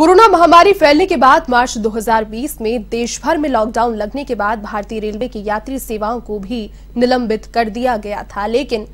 Corona महामारी फैलने के बाद मार्च 2020 में देश भर में लॉकडाउन लगने के बाद भारतीय रेलवे की यात्री सेवाओं को भी निलंबित कर दिया गया था, लेकिन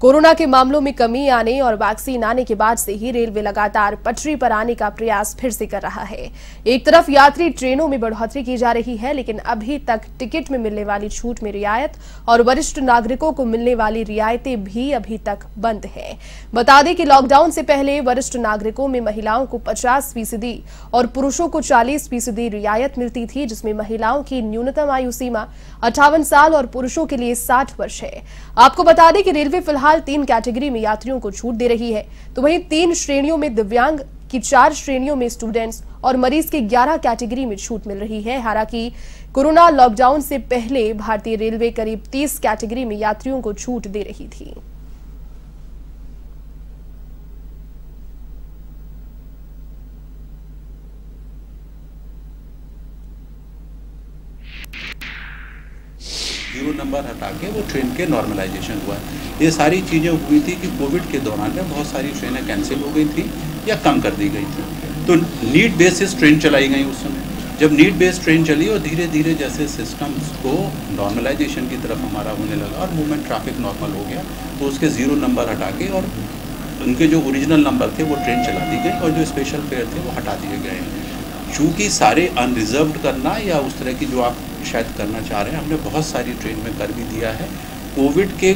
कोरोना के मामलों में कमी आने और वैक्सीन आने के बाद से ही रेलवे लगातार पटरी पर आने का प्रयास फिर से कर रहा है। एक तरफ यात्री ट्रेनों में बढ़ोतरी की जा रही है, लेकिन अभी तक टिकट में मिलने वाली छूट में रियायत और वरिष्ठ नागरिकों को मिलने वाली रियायतें भी अभी तक बंद हैं। बता दें कि लॉकडाउन से पहले वरिष्ठ नागरिकों में महिलाओं को 50% और पुरुषों को 40% रियायत मिलती थी, जिसमें महिलाओं की न्यूनतम आयु सीमा 58 साल और पुरुषों के लिए 60 वर्ष है। आपको बता दें कि रेलवे फिलहाल 3 कैटेगरी में यात्रियों को छूट दे रही है, तो वहीं 3 श्रेणियों में दिव्यांग की, 4 श्रेणियों में स्टूडेंट्स और मरीज के 11 कैटेगरी में छूट मिल रही है। हालांकि कोरोना लॉकडाउन से पहले भारतीय रेलवे करीब 30 कैटेगरी में यात्रियों को छूट दे रही थी। नंबर हटा के वो ट्रेन के नॉर्मलाइजेशन हुआ। ये सारी चीज़ें हुई थी कि कोविड के दौरान में बहुत सारी ट्रेनें कैंसिल हो गई थी या कम कर दी गई थी, तो नीड बेसिस ट्रेन चलाई गई उस समय। जब नीड बेस ट्रेन चली और धीरे धीरे जैसे सिस्टम्स को नॉर्मलाइजेशन की तरफ हमारा होने लगा और मूवमेंट ट्रैफिक नॉर्मल हो गया, तो उसके 0 नंबर हटा के और उनके जो ओरिजिनल नंबर थे वो ट्रेन चला दी गई और जो स्पेशल फेयर थे वो हटा दिए गए। चूँकि सारे अनरिजर्व्ड करना या उस तरह की जो आप शायद करना चाह रहे हैं, हमने बहुत सारी ट्रेन में कर भी दिया है। कोविड के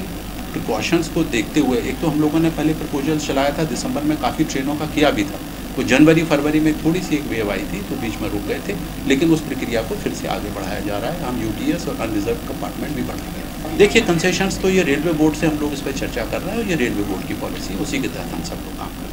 प्रिकॉशंस को देखते हुए एक तो हम लोगों ने पहले प्रपोजल चलाया था, दिसंबर में काफ़ी ट्रेनों का किया भी था, तो जनवरी फरवरी में थोड़ी सी एक वेव आई थी तो बीच में रुक गए थे, लेकिन उस प्रक्रिया को फिर से आगे बढ़ाया जा रहा है। हम यूटीएस और अनरिजर्व कंपार्टमेंट भी बढ़ा रहे हैं। देखिए कंसेशंस तो ये रेलवे बोर्ड से हम लोग इस पर चर्चा कर रहे हैं और ये रेलवे बोर्ड की पॉलिसी, उसी के तहत हम सब लोग काम कर रहे हैं।